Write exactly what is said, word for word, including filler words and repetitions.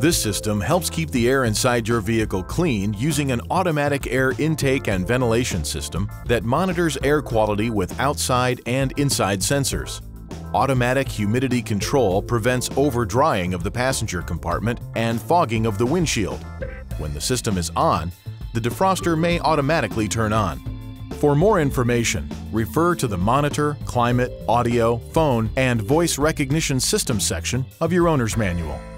This system helps keep the air inside your vehicle clean using an automatic air intake and ventilation system that monitors air quality with outside and inside sensors. Automatic humidity control prevents over-drying of the passenger compartment and fogging of the windshield. When the system is on, the defroster may automatically turn on. For more information, refer to the Monitor, Climate, Audio, Phone, and Voice Recognition System section of your owner's manual.